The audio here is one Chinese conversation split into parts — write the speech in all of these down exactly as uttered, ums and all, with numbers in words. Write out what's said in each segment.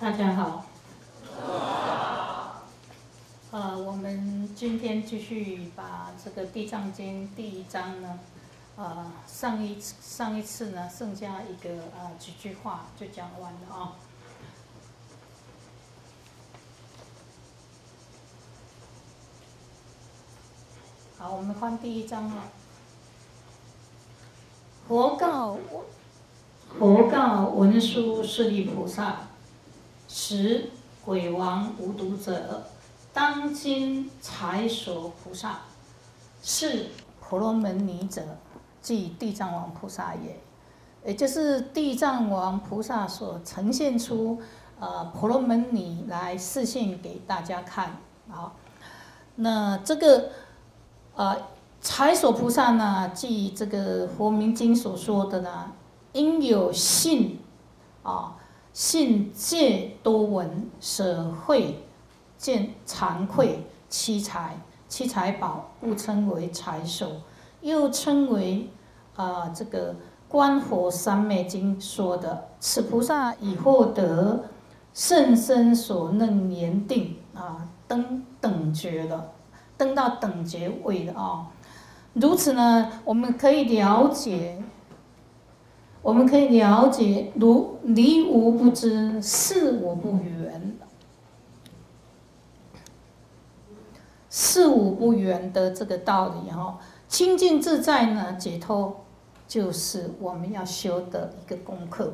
大家好。呃，我们今天继续把这个《地藏经》第一章呢，呃，上一上一次呢剩下一个呃几句话就讲完了啊、哦。好，我们翻第一章了。佛告佛告文殊师利菩萨。 十鬼王无毒者，当今财所菩萨，是婆罗门尼者，即地藏王菩萨也。也就是地藏王菩萨所呈现出，呃，婆罗门尼来示现给大家看。好，那这个，呃，财所菩萨呢，即这个佛明经所说的呢，应有信，啊、哦。 信戒多闻舍慧见惭愧七财七财宝，故称为财首，又称为啊、呃、这个《观佛三昧经》说的，此菩萨已获得甚深所能言定啊、呃、登等觉了，登到等觉位了啊、哦。如此呢，我们可以了解。 我们可以了解，如离无不知，是无不缘，是无不缘的这个道理哈。清净自在呢，解脱就是我们要修的一个功课。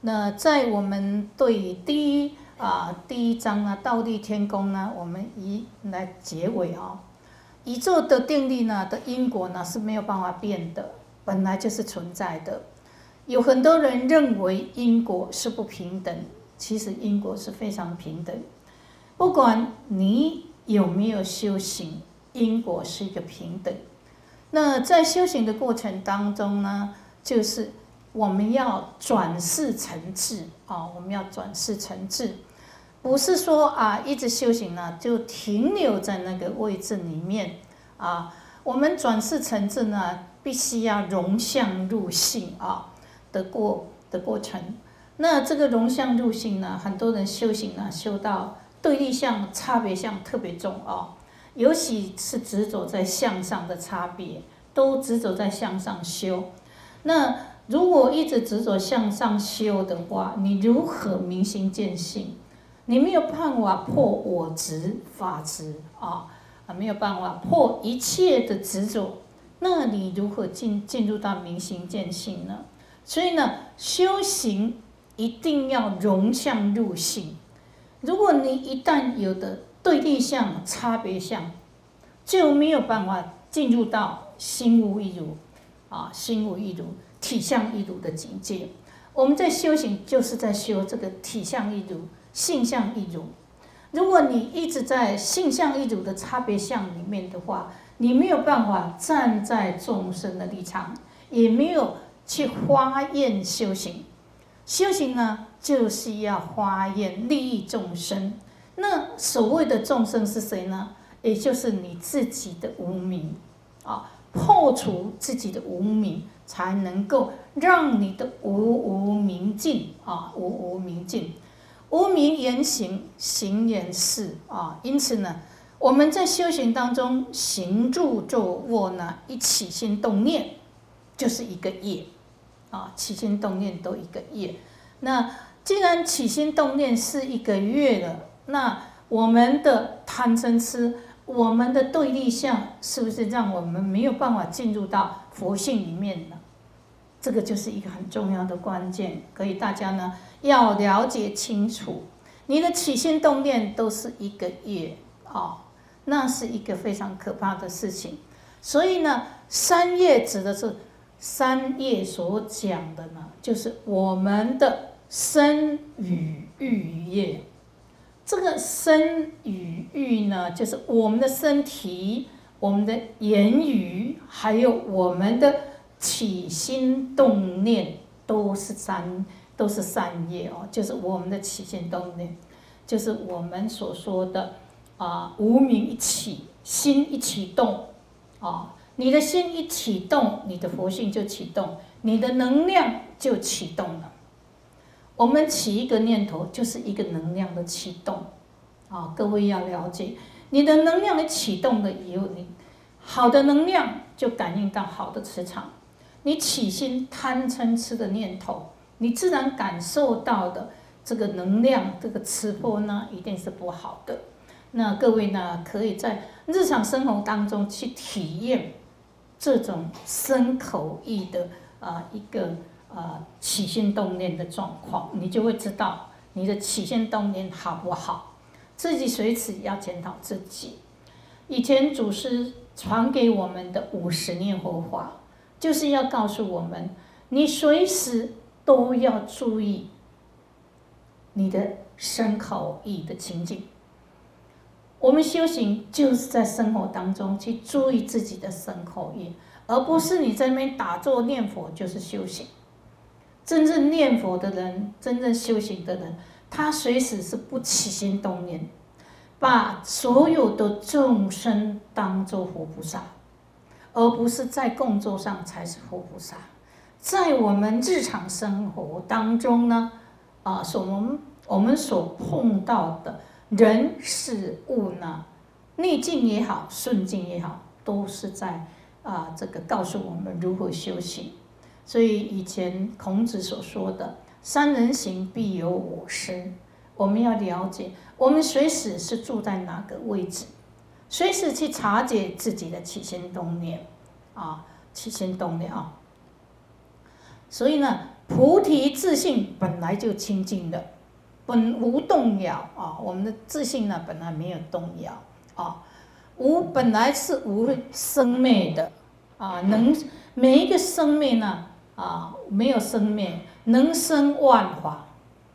那在我们对第一啊第一章啊道地天宫呢，我们以来结尾啊、哦，宇宙的定律呢的因果呢是没有办法变的，本来就是存在的。 有很多人认为因果是不平等，其实因果是非常平等。不管你有没有修行，因果是一个平等。那在修行的过程当中呢，就是我们要转世成智啊，我们要转世成智，不是说啊一直修行呢就停留在那个位置里面啊。我们转世成智呢，必须要融相入性啊。 的过的过程，那这个融相入性呢，很多人修行呢，修到对立相、差别相特别重哦，尤其是执着在相上的差别，都执着在相上修。那如果一直执着向上修的话，你如何明心见性？你没有办法破我执、法执啊，啊，没有办法破一切的执着，那你如何进进入到明心见性呢？ 所以呢，修行一定要融相入性。如果你一旦有的对立相、差别相，就没有办法进入到心无一如啊，心无一如、体相一如的境界。我们在修行就是在修这个体相一如、性相一如。如果你一直在性相一如的差别相里面的话，你没有办法站在众生的立场，也没有。 去发愿修行，修行呢就是要发愿利益众生。那所谓的众生是谁呢？也就是你自己的无明啊，破除自己的无明，才能够让你的无无明尽啊，无无明尽，无明言行，行言事啊。因此呢，我们在修行当中，行住坐卧呢，一起心动念。 就是一个业，啊，起心动念都一个业。那既然起心动念是一个业了，那我们的贪嗔痴，我们的对立相，是不是让我们没有办法进入到佛性里面呢？这个就是一个很重要的关键，所以大家呢要了解清楚，你的起心动念都是一个业啊，那是一个非常可怕的事情。所以呢，三业指的是。 三业所讲的呢，就是我们的身语欲业。这个身语欲呢，就是我们的身体、我们的言语，还有我们的起心动念，都是三，都是三业哦。就是我们的起心动念，就是我们所说的啊、呃，无明一起，心一起动，啊、哦。 你的心一启动，你的佛性就启动，你的能量就启动了。我们起一个念头，就是一个能量的启动，啊，各位要了解，你的能量的启动的以后，你好的能量就感应到好的磁场。你起心贪嗔痴的念头，你自然感受到的这个能量，这个磁波呢，一定是不好的。那各位呢，可以在日常生活当中去体验这种身口意的啊、呃、一个。 呃，起心动念的状况，你就会知道你的起心动念好不好，自己随时要检讨自己。以前祖师传给我们的五十念佛法，就是要告诉我们，你随时都要注意你的身口意的情境。我们修行就是在生活当中去注意自己的身口意，而不是你在那边打坐念佛就是修行。 真正念佛的人，真正修行的人，他随时是不起心动念，把所有的众生当作活菩萨，而不是在供桌上才是活菩萨。在我们日常生活当中呢，啊，所我们我们所碰到的人事物呢，逆境也好，顺境也好，都是在啊这个告诉我们如何修行。 所以以前孔子所说的“三人行，必有我师”，我们要了解，我们随时是住在哪个位置，随时去察觉自己的起心动念，啊，起心动念啊。所以呢，菩提自性本来就清净的，本无动摇啊。我们的自性呢，本来没有动摇啊，无本来是无生灭的啊，能每一个生命呢。 啊，没有生灭，能生万法，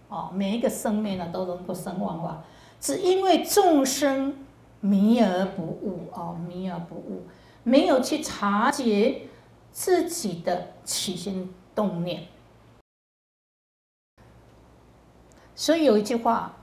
哦、啊，每一个生命呢都能够生万法，只因为众生迷而不悟，哦、啊，迷而不悟，没有去察觉自己的起心动念，所以有一句话：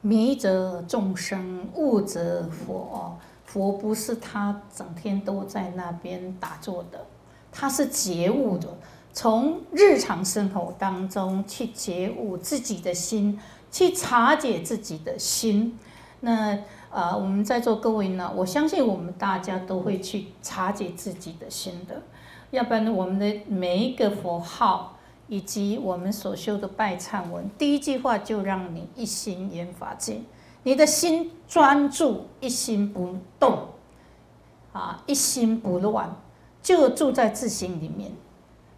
迷则众生，悟则佛。哦、佛不是他整天都在那边打坐的，他是觉悟的。 从日常生活当中去觉悟自己的心，去察觉自己的心。那呃，我们在座各位呢，我相信我们大家都会去察觉自己的心的。要不然，我们的每一个佛号以及我们所修的拜忏文，第一句话就让你一心言法界，你的心专注，一心不动，啊，一心不乱，就住在自性里面。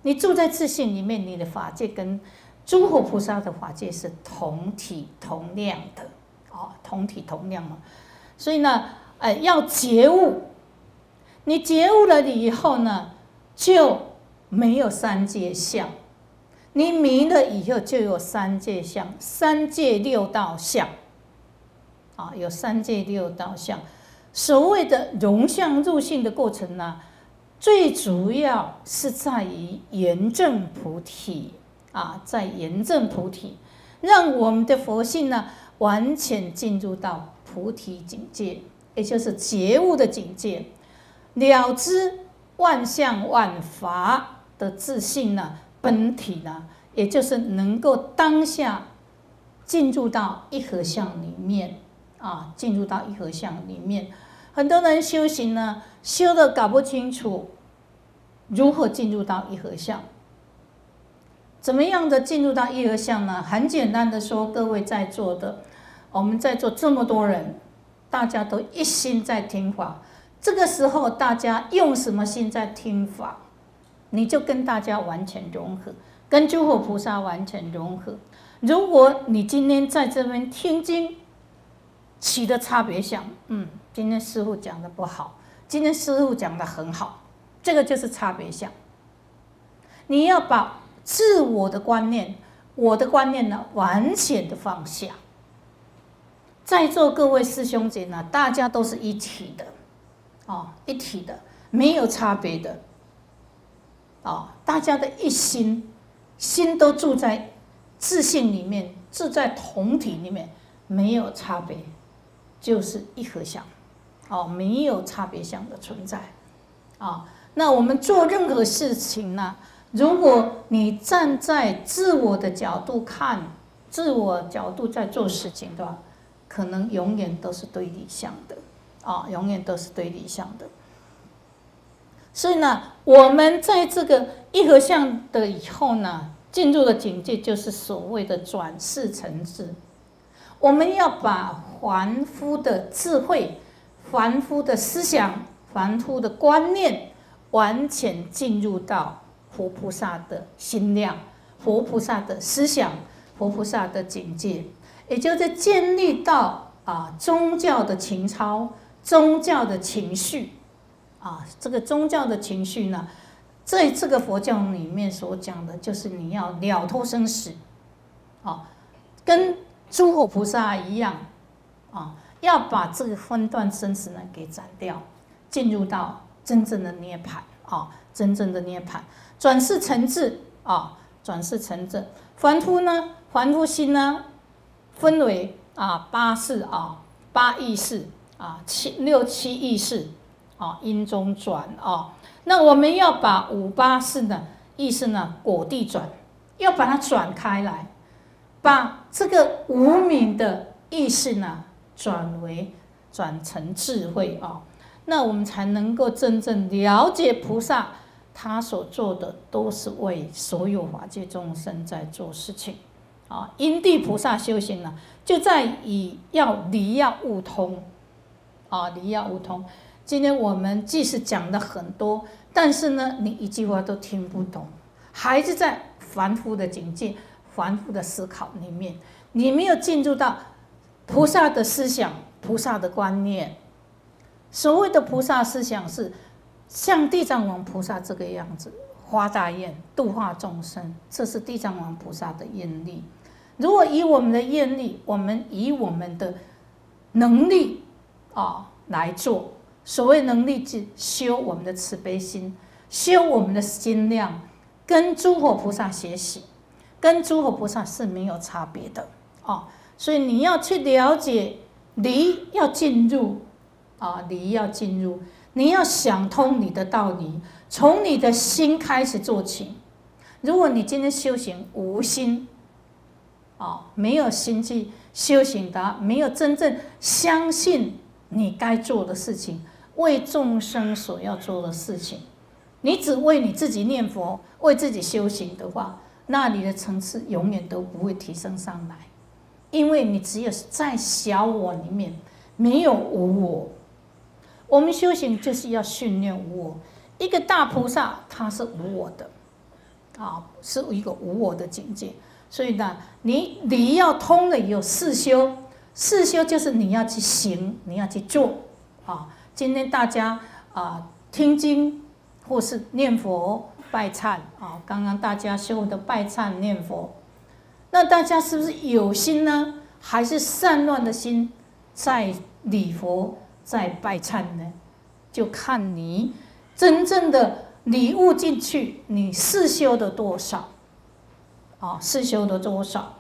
你住在自性里面，你的法界跟诸佛菩萨的法界是同体同量的，哦，同体同量嘛。所以呢，呃，要觉悟。你觉悟了以后呢，就没有三界相；你迷了以后，就有三界相，三界六道相。啊、哦，有三界六道相。所谓的融相入性的过程呢？ 最主要是在于圆证菩提啊，在圆证菩提，让我们的佛性呢完全进入到菩提境界，也就是觉悟的境界，了知万象万法的自性呢本体呢，也就是能够当下进入到一合相里面啊，进入到一合相里面。 很多人修行呢，修得搞不清楚如何进入到一合相。怎么样的进入到一合相呢？很简单的说，各位在座的，我们在座这么多人，大家都一心在听法。这个时候，大家用什么心在听法，你就跟大家完全融合，跟诸佛菩萨完全融合。如果你今天在这边听经，起的差别相，嗯。 今天师父讲的不好，今天师父讲的很好，这个就是差别相。你要把自我的观念、我的观念呢，完全的放下。在座各位师兄姐呢，大家都是一体的，哦，一体的，没有差别的，哦，大家的一心，心都住在自性里面，住在同体里面，没有差别，就是一合相。 哦，没有差别相的存在，啊、哦，那我们做任何事情呢，如果你站在自我的角度看，自我角度在做事情的话，可能永远都是对立向的啊，永远都是对立向的。所以呢，我们在这个一合相的以后呢，进入的境界就是所谓的转世成智。我们要把凡夫的智慧、凡夫的思想、凡夫的观念，完全进入到佛菩萨的心量、佛菩萨的思想、佛菩萨的境界，也就是建立到啊宗教的情操、宗教的情绪啊，这个宗教的情绪呢，在这个佛教里面所讲的就是你要了脱生死，啊，跟诸佛菩萨一样啊，要把这个分段生死呢给斩掉，进入到真正的涅槃啊，真正的涅槃，转世成智啊，转世成智。凡夫呢，凡夫心呢，分为啊八识啊，八意识啊，七六七意识啊，因中转啊。那我们要把五八识呢，意识呢果地转，要把它转开来，把这个无明的意识呢转为转成智慧啊，那我们才能够真正了解菩萨他所做的都是为所有法界众生在做事情啊。因地菩萨修行呢，就在以要理要悟通啊，理要悟通。今天我们即使讲了很多，但是呢，你一句话都听不懂，还是在凡夫的境界、凡夫的思考里面，你没有进入到菩萨的思想、菩萨的观念。所谓的菩萨思想是像地藏王菩萨这个样子，发大愿度化众生，这是地藏王菩萨的愿力。如果以我们的愿力，我们以我们的能力啊来做。所谓能力，即修我们的慈悲心，修我们的心量，跟诸佛菩萨学习，跟诸佛菩萨是没有差别的啊。所以你要去了解理，要进入啊，理要进入，你要想通你的道理，从你的心开始做起。如果你今天修行无心啊，没有心去修行的，没有真正相信你该做的事情。为众生所要做的事情，你只为你自己念佛、为自己修行的话，那你的层次永远都不会提升上来，因为你只有在小我里面，没有无我。我们修行就是要训练无我。一个大菩萨他是无我的，啊，是一个无我的境界。所以呢，你理要通了，有四修。四修就是你要去行，你要去做啊。今天大家啊听经或是念佛拜忏啊，刚刚大家修的拜忏念佛，那大家是不是有心呢？还是散乱的心在礼佛在拜忏呢？就看你真正的礼悟进去，你四修的多少啊？四修的多少？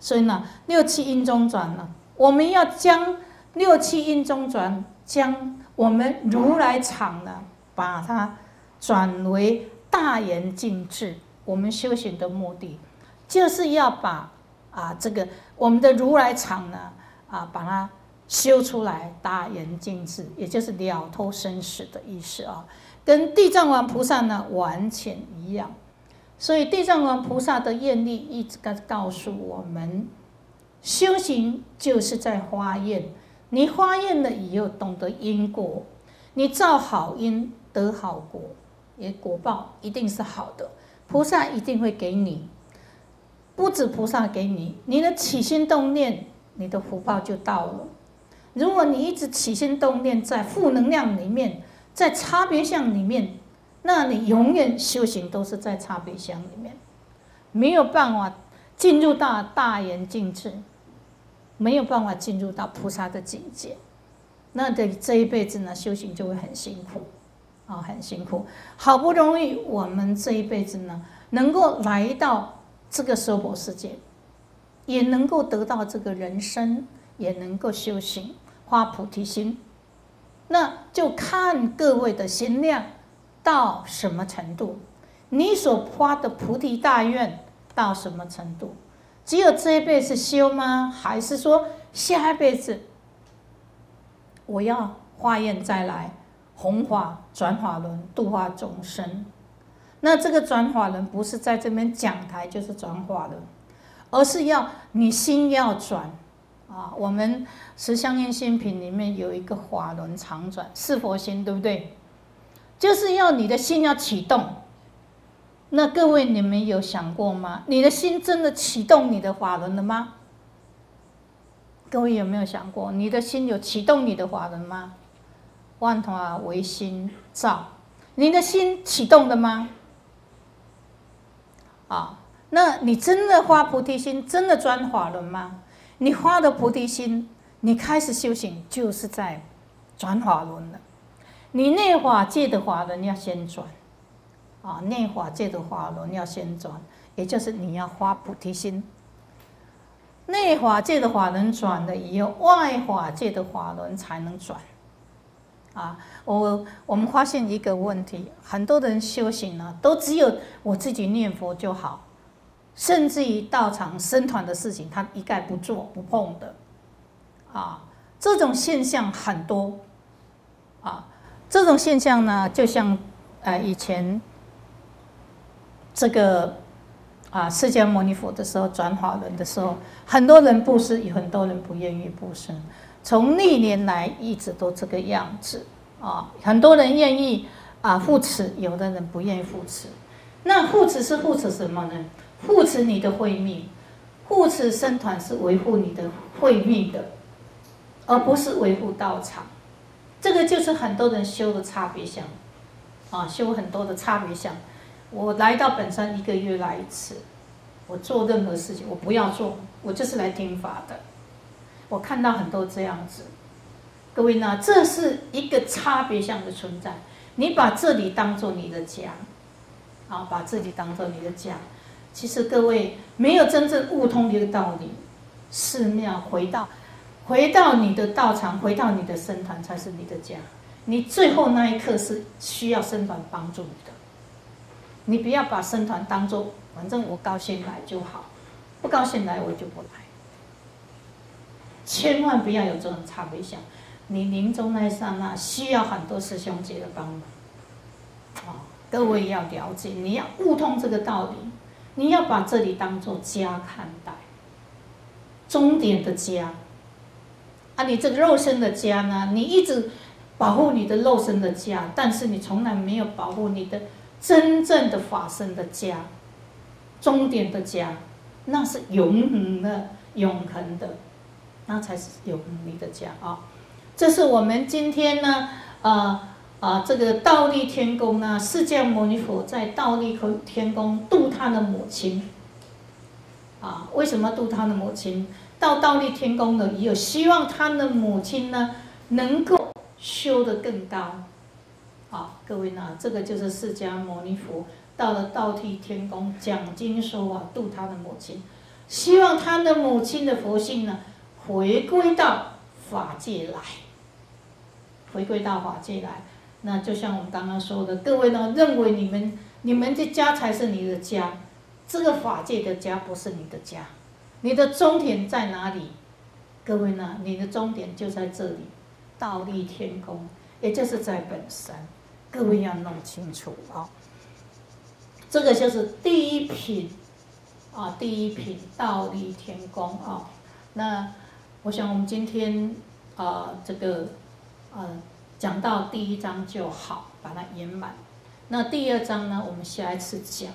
所以呢，六七因中转呢。我们要将六七因中转，将我们如来藏呢，把它转为大圆净智。我们修行的目的，就是要把啊这个我们的如来藏呢，啊把它修出来大圆净智，也就是了脱生死的意思啊，跟地藏王菩萨呢完全一样。所以地藏王菩萨的愿力一直告诉我们。修行就是在发愿，你发愿了以后，懂得因果，你造好因得好果，也果报一定是好的，菩萨一定会给你，不止菩萨给你，你的起心动念，你的福报就到了。如果你一直起心动念在负能量里面，在差别相里面，那你永远修行都是在差别相里面，没有办法进入到大圆净智。没有办法进入到菩萨的境界，那这这一辈子呢，修行就会很辛苦，啊、哦，很辛苦。好不容易我们这一辈子呢，能够来到这个娑婆世界，也能够得到这个人生，也能够修行发菩提心，那就看各位的心量到什么程度。你所发的菩提大愿到什么程度？只有这一辈子修吗？还是说下一辈子我要化验再来，弘法转法轮，度化众生？那这个转法轮不是在这边讲台就是转法轮，而是要你心要转。 啊，我们十相应心品里面有一个法轮常转，是佛心，对不对？就是要你的心要启动。那各位，你们有想过吗？你的心真的启动你的法轮了吗？各位有没有想过，你的心有启动你的法轮吗？万法唯心造，你的心启动了吗？啊，那你真的发菩提心，真的转法轮吗？ 你发的菩提心，你开始修行就是在转法轮了。你内法界的法轮要先转，啊，内法界的法轮要先转，也就是你要发菩提心。内法界的法轮转了以后，外法界的法轮才能转。啊，我我们发现一个问题，很多人修行呢、啊，都只有我自己念佛就好。 甚至于道场僧团的事情，他一概不做不碰的，啊，这种现象很多，啊，这种现象呢，就像呃以前这个啊释迦牟尼佛的时候转法轮的时候，很多人布施，有很多人不愿意布施，从历年来一直都这个样子啊，很多人愿意啊护持，有的人不愿意护持，那护持是护持什么呢？ 护持你的慧命，护持僧团是维护你的慧命的，而不是维护道场。这个就是很多人修的差别相，啊，修很多的差别相。我来到本山一个月来一次，我做任何事情我不要做，我就是来听法的。我看到很多这样子，各位呢，这是一个差别相的存在。你把这里当做你的家，啊，把自己当做你的家。 其实各位没有真正悟通一个道理，寺庙回到回到你的道场，回到你的僧团才是你的家。你最后那一刻是需要僧团帮助你的，你不要把僧团当作反正我高兴来就好，不高兴来我就不来。千万不要有这种差别想，你临终那一刹那需要很多师兄姐的帮忙。哦，各位要了解，你要悟通这个道理。 你要把这里当做家看待，终点的家。啊，你这个肉身的家呢？你一直保护你的肉身的家，但是你从来没有保护你的真正的法身的家，终点的家，那是永恒的、永恒的，那才是永恒你的家啊！这是我们今天呢，呃。 啊，这个倒立天宫呢，释迦牟尼佛在倒立天宫度他的母亲。啊，为什么度他的母亲？到倒立天宫呢，也有希望他的母亲呢能够修得更高。啊，各位呢，这个就是释迦牟尼佛到了倒立天宫讲经说法、啊，度他的母亲，希望他的母亲的佛性呢回归到法界来，回归到法界来。 那就像我们刚刚说的，各位呢认为你们你们的家才是你的家，这个法界的家不是你的家，你的终点在哪里？各位呢，你的终点就在这里，倒立天宫，也就是在本山，各位要弄清楚啊、哦。这个就是第一品啊，第一品倒立天宫啊、哦。那我想我们今天啊、呃，这个呃。 讲到第一章就好，把它圆满。那第二章呢？我们下一次讲。